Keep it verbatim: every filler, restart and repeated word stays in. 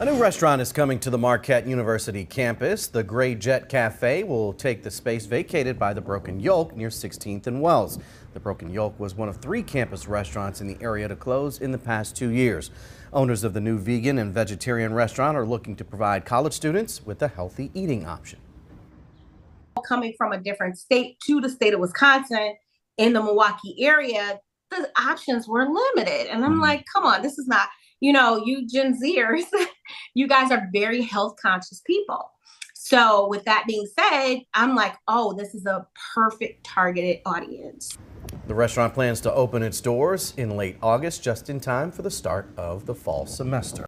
A new restaurant is coming to the Marquette University campus. The Gray Jett Café will take the space vacated by the Broken Yolk near sixteenth and Wells. The Broken Yolk was one of three campus restaurants in the area to close in the past two years. Owners of the new vegan and vegetarian restaurant are looking to provide college students with a healthy eating option. Coming from a different state to the state of Wisconsin in the Milwaukee area, the options were limited. And I'm like, come on, this is not, you know, you Gen Zers, you guys are very health conscious people. So with that being said, I'm like, oh, this is a perfect targeted audience. The restaurant plans to open its doors in late August, just in time for the start of the fall semester.